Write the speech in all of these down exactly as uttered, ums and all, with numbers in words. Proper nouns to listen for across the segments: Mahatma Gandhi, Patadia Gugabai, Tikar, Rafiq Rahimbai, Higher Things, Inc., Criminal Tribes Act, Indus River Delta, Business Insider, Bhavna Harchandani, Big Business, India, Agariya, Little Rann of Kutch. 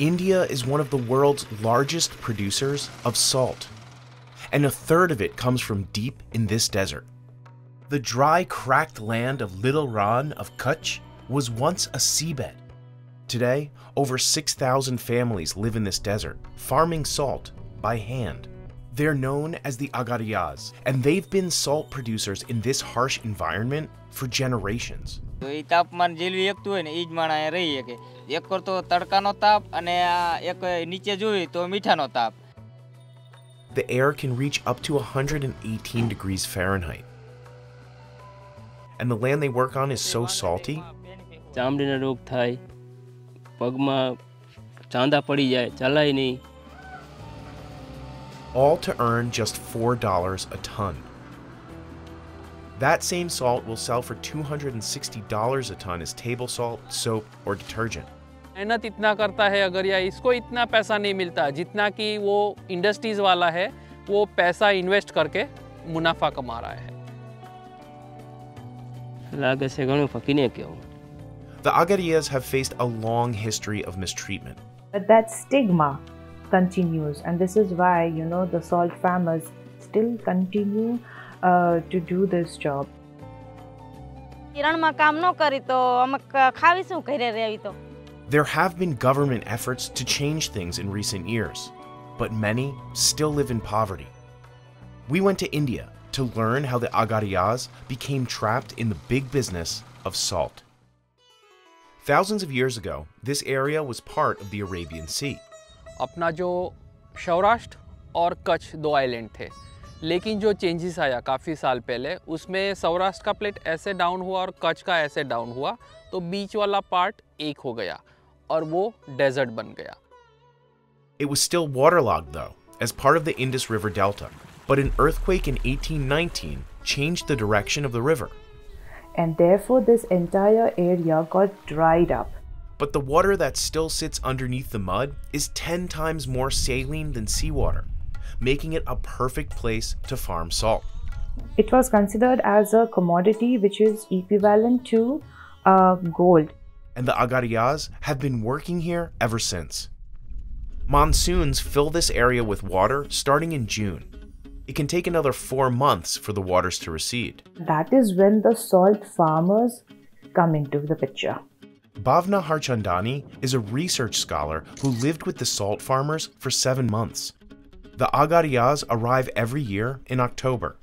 India is one of the world's largest producers of salt, and a third of it comes from deep in this desert. The dry, cracked land of Little Rann of Kutch was once a seabed. Today, over six thousand families live in this desert, farming salt by hand. They're known as the Agariyas, and they've been salt producers in this harsh environment for generations. The air can reach up to one hundred eighteen degrees Fahrenheit. And the land they work on is so salty. All to earn just four dollars a ton. That same salt will sell for two hundred sixty dollars a ton as table salt, soap, or detergent. मेहनत इतना करता है अगरिया, इसको इतना पैसा नहीं मिलता जितना कि वो इंडस्ट्रीज वाला है, वो पैसा इन्वेस्ट करके मुनाफा कमा रहा है। The Agariyas have faced a long history of mistreatment. But that stigma continues, and this is why, you know, the salt farmers still continue uh, to do this job. There have been government efforts to change things in recent years, but many still live in poverty. We went to India to learn how the Agariyas became trapped in the big business of salt. Thousands of years ago, this area was part of the Arabian Sea. अपना जो सौराष्ट्र और कच्छ दो island थे, लेकिन जो changes आया काफ़ी साल पहले, उसमें सौराष्ट्र का प्लेट ऐसे डाउन हुआ और कच्छ का ऐसे डाउन हुआ, तो बीच वाला पार्ट एक हो गया और वो डेजर्ट बन गया। It was still waterlogged though, as part of the Indus River Delta, but an earthquake in eighteen nineteen changed the direction of the river. And therefore this entire area got dried up. But the water that still sits underneath the mud is ten times more saline than seawater, making it a perfect place to farm salt. It was considered as a commodity which is equivalent to uh, gold. And the Agariyas have been working here ever since. Monsoons fill this area with water starting in June. It can take another four months for the waters to recede. That is when the salt farmers come into the picture. Bhavna Harchandani is a research scholar who lived with the salt farmers for seven months. The Agariyas arrive every year in October.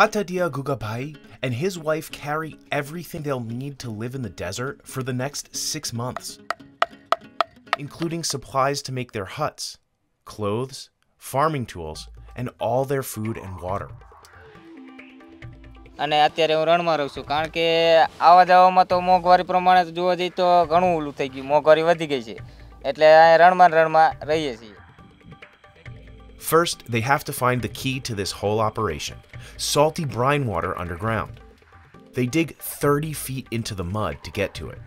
Patadia Gugabai and his wife carry everything they'll need to live in the desert for the next six months, including supplies to make their huts, clothes, farming tools, and all their food and water. First, they have to find the key to this whole operation, salty brine water underground. They dig thirty feet into the mud to get to it.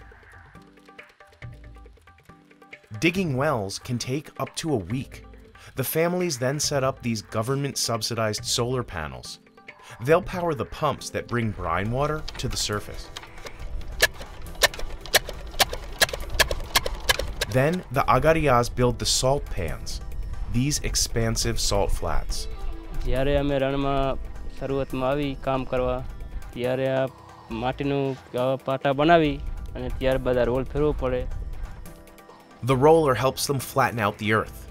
Digging wells can take up to a week. The families then set up these government-subsidized solar panels. They'll power the pumps that bring brine water to the surface. Then the Agariyas build the salt pans, these expansive salt flats. The roller helps them flatten out the earth.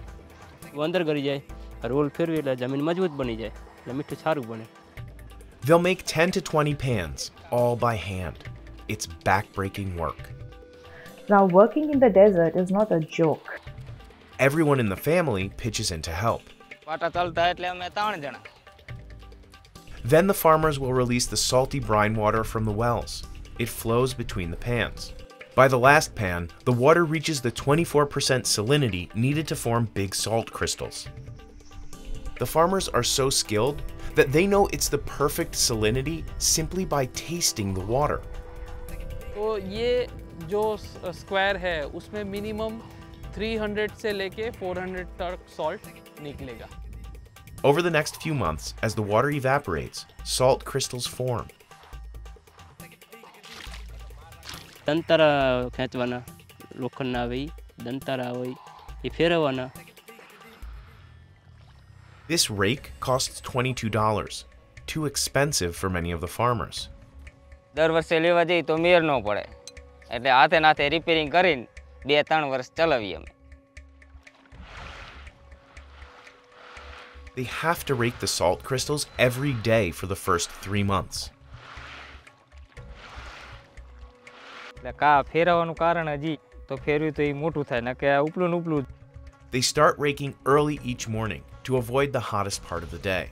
They'll make ten to twenty pans, all by hand. It's back-breaking work. Now, working in the desert is not a joke. Everyone in the family pitches in to help. Then the farmers will release the salty brine water from the wells. It flows between the pans. By the last pan, the water reaches the twenty-four percent salinity needed to form big salt crystals. The farmers are so skilled that they know it's the perfect salinity simply by tasting the water. So, this square hai, usme minimum three hundred se leke four hundred tak salt niklega. Over the next few months, as the water evaporates, salt crystals form. This rake costs twenty-two dollars, too expensive for many of the farmers. They have to rake the salt crystals every day for the first three months. They start raking early each morning to avoid the hottest part of the day.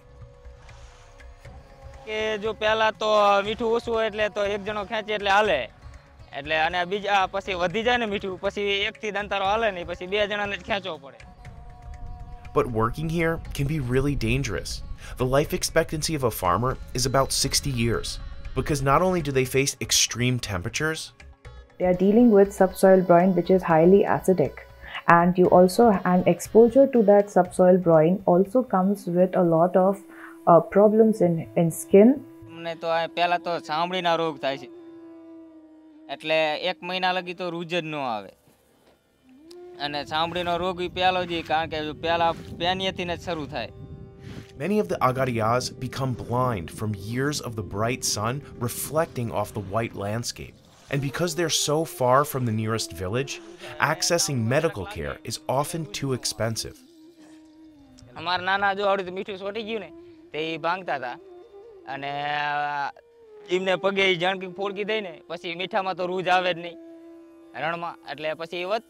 But working here can be really dangerous. The life expectancy of a farmer is about sixty years, because not only do they face extreme temperatures, they are dealing with subsoil brine, which is highly acidic. And you also, and exposure to that subsoil brine also comes with a lot of uh, problems in, in skin. Many of the Agariyas become blind from years of the bright sun reflecting off the white landscape. And because they're so far from the nearest village, accessing medical care is often too expensive. Despite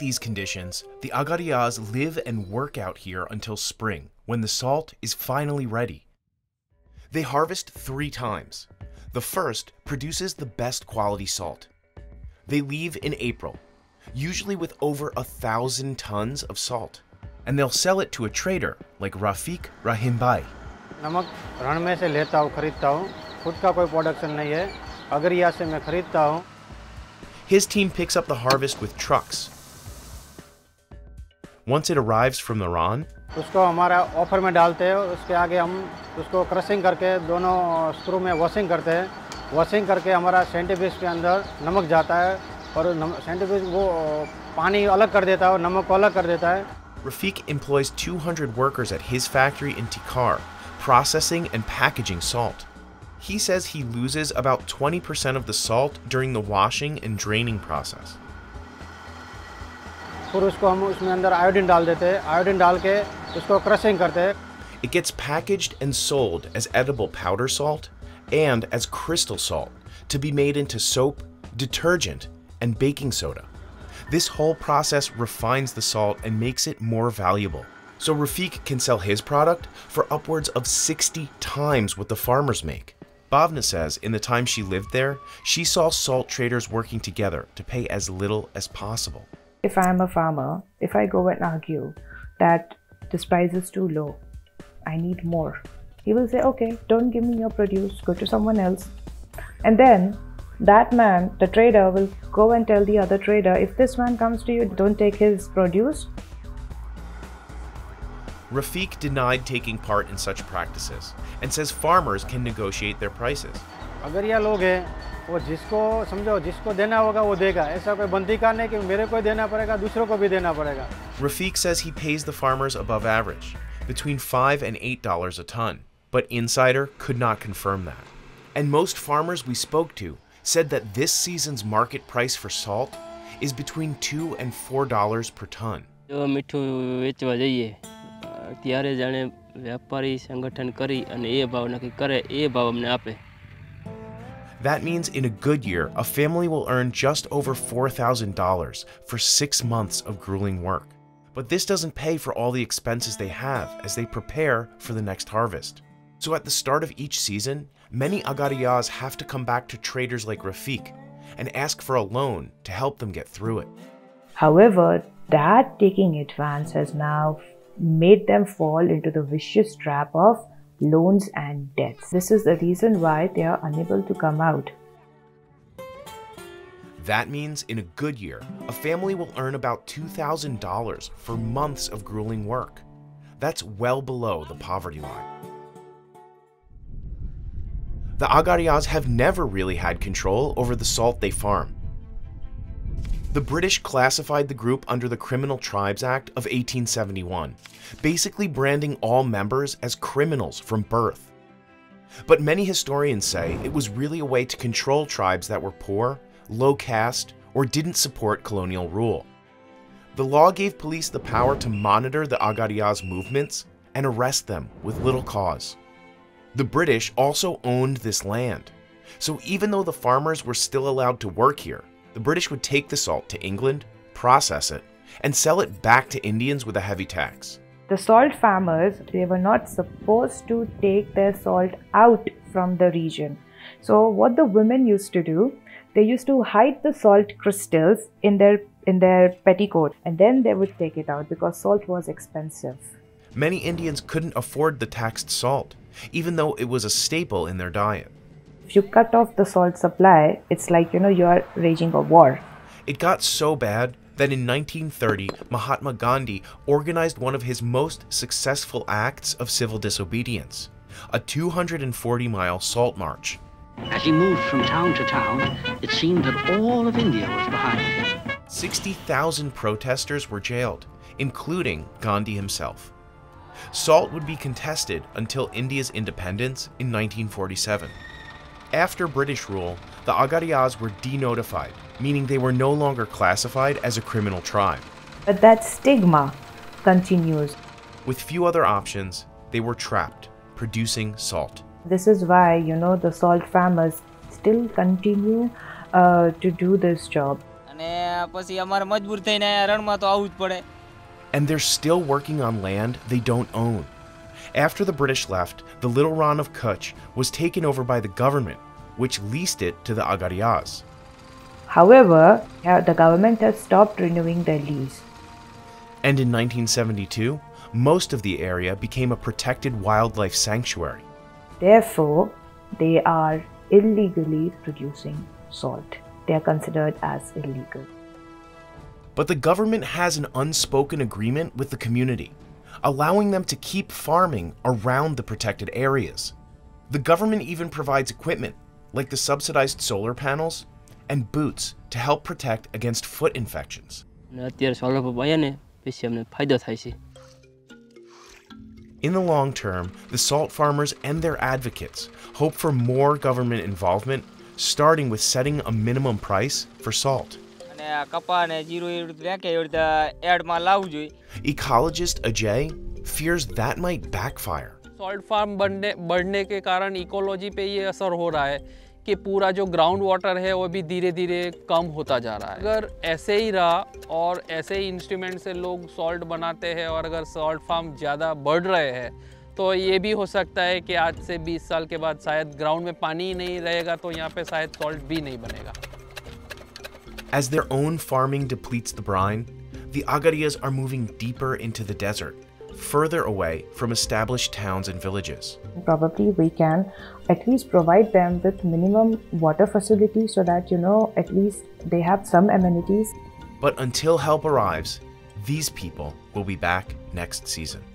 these conditions, the Agariyas live and work out here until spring, when the salt is finally ready. They harvest three times. The first produces the best quality salt. They leave in April, usually with over a thousand tons of salt, and they'll sell it to a trader like Rafiq Rahimbai. His team picks up the harvest with trucks. Once it arrives from the Rann, Rafiq employs two hundred workers at his factory in Tikar, processing and packaging salt. He says he loses about twenty percent of the salt during the washing and draining process. It gets packaged and sold as edible powder salt and as crystal salt to be made into soap, detergent, and baking soda. This whole process refines the salt and makes it more valuable. So Rafiq can sell his product for upwards of sixty times what the farmers make. Bhavna says in the time she lived there, she saw salt traders working together to pay as little as possible. If I'm a farmer, if I go and argue that this price is too low, I need more, he will say, okay, don't give me your produce, go to someone else. And then that man, the trader, will go and tell the other trader, if this man comes to you, don't take his produce. Rafiq denied taking part in such practices and says farmers can negotiate their prices. Rafiq says he pays the farmers above average, between five and eight dollars a ton, but Insider could not confirm that. And most farmers we spoke to said that this season's market price for salt is between two and four dollars per ton. That means in a good year, a family will earn just over four thousand dollars for six months of grueling work. But this doesn't pay for all the expenses they have as they prepare for the next harvest. So at the start of each season, many Agariyas have to come back to traders like Rafiq and ask for a loan to help them get through it. However, that taking advance has now made them fall into the vicious trap of loans and debts. This is the reason why they are unable to come out. That means in a good year, a family will earn about two thousand dollars for months of grueling work. That's well below the poverty line. The Agariyas have never really had control over the salt they farm. The British classified the group under the Criminal Tribes Act of eighteen seventy-one, basically branding all members as criminals from birth. But many historians say it was really a way to control tribes that were poor, low caste, or didn't support colonial rule. The law gave police the power to monitor the Agariya's movements and arrest them with little cause. The British also owned this land, so even though the farmers were still allowed to work here, the British would take the salt to England, process it, and sell it back to Indians with a heavy tax. The salt farmers, they were not supposed to take their salt out from the region. So what the women used to do, they used to hide the salt crystals in their, in their petticoat, and then they would take it out because salt was expensive. Many Indians couldn't afford the taxed salt, even though it was a staple in their diet. If you cut off the salt supply, it's like, you know, you're raging a war. It got so bad that in nineteen thirty, Mahatma Gandhi organized one of his most successful acts of civil disobedience, a two hundred forty mile salt march. As he moved from town to town, it seemed that all of India was behind him. sixty thousand protesters were jailed, including Gandhi himself. Salt would be contested until India's independence in nineteen forty-seven. After British rule, the Agariyas were denotified, meaning they were no longer classified as a criminal tribe. But that stigma continues. With few other options, they were trapped, producing salt. This is why, you know, the salt farmers still continue uh, to do this job. And they're still working on land they don't own. After the British left, the Little Rann of Kutch was taken over by the government, which leased it to the Agariyas. However, the government has stopped renewing their lease. And in nineteen seventy-two, most of the area became a protected wildlife sanctuary. Therefore, they are illegally producing salt. They are considered as illegal. But the government has an unspoken agreement with the community, allowing them to keep farming around the protected areas. The government even provides equipment, like the subsidized solar panels, and boots to help protect against foot infections. In the long term, the salt farmers and their advocates hope for more government involvement, starting with setting a minimum price for salt. Ecologist Ajay fears that might backfire. Salt farm बढ़ने के कारण ecology पे ये असर हो रहा है कि पूरा जो ground water है वो भी धीरे-धीरे कम होता जा रहा है। अगर ऐसे ही रहा और ऐसे ही instrument से लोग salt बनाते हैं और अगर salt farm ज़्यादा बढ़ रहे हैं, तो ये भी हो सकता है कि आज से बीस साल के बाद शायद ground में पानी ही नहीं रहेगा तो यहाँ पे शायद salt भी नहीं बनेगा। As their own farming depletes the brine, the Agariyas are moving deeper into the desert, further away from established towns and villages. Probably we can at least provide them with minimum water facilities so that, you know, at least they have some amenities. But until help arrives, these people will be back next season.